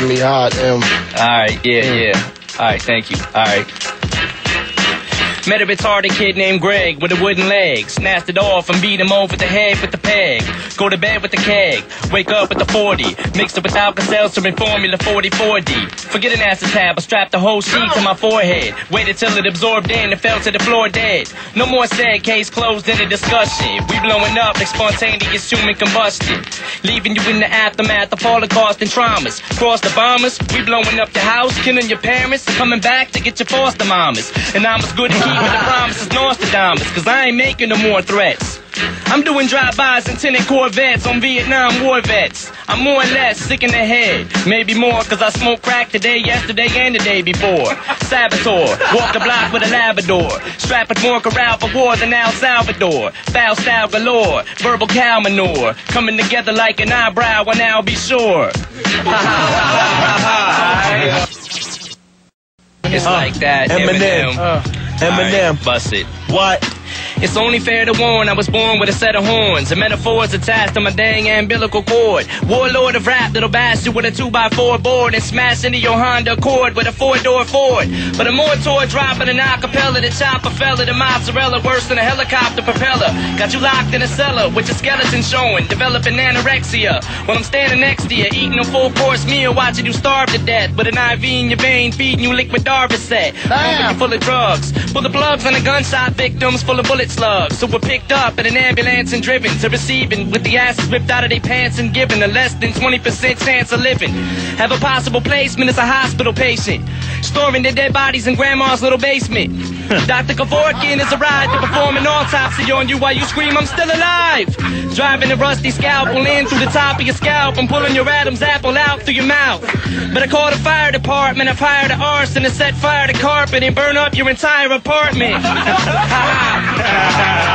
give me hot M. Alright, yeah. Alright, thank you. Alright. Met a retarded kid named Greg with a wooden leg. Snatched it off and beat him over the head with the peg. Go to bed with the keg. Wake up with the 40. Mixed it with Alka-Seltzer and Formula 44D. Forget an acetab, I strapped the whole sheet to my forehead. Waited till it absorbed in and fell to the floor dead. No more sad, case closed in a discussion. We blowing up like spontaneous human combustion. Leaving you in the aftermath of Holocaust and traumas. Cross the bombers, we blowing up your house. Killing your parents, coming back to get your foster mamas. And I'm as good as the promise is Nostradamus, cause I ain't making no more threats. I'm doing drive-bys and tinted Corvettes on Vietnam war vets. I'm more or less sick in the head, maybe more, cause I smoked crack today, yesterday, and the day before. Saboteur, walk the block with a Labrador. Strap with more corral for war than El Salvador. Foul style galore, verbal cow manure. Coming together like an eyebrow and I'll be sure. It's like that, Eminem. Eminem. Right, bust it. What? It's only fair to warn, I was born with a set of horns and metaphors attached to my dang umbilical cord. Warlord of rap that'll bash you with a 2x4 board and smash into your Honda Accord with a 4-door Ford. But a more toward dropping an acapella, the chopper fella, the mozzarella, worse than a helicopter propeller. Got you locked in a cellar with your skeleton showing, developing anorexia. When I'm standing next to you, eating a full-course meal, watching you starve to death with an IV in your vein, feeding you liquid Darvocet. Pumping you full of drugs, full of plugs and the gunshot victims, full of bullets. Slug. So we're picked up in an ambulance and driven to receiving with the asses ripped out of their pants and given a less than 20% chance of living. Have a possible placement as a hospital patient, storing their dead bodies in grandma's little basement. Dr. Kevorkian has arrived to perform an autopsy on you while you scream, "I'm still alive!" Driving a rusty scalpel in through the top of your scalp and pulling your Adam's apple out through your mouth. But I called the fire department, I've hired an arson to set fire to carpet and burn up your entire apartment. Ha ha!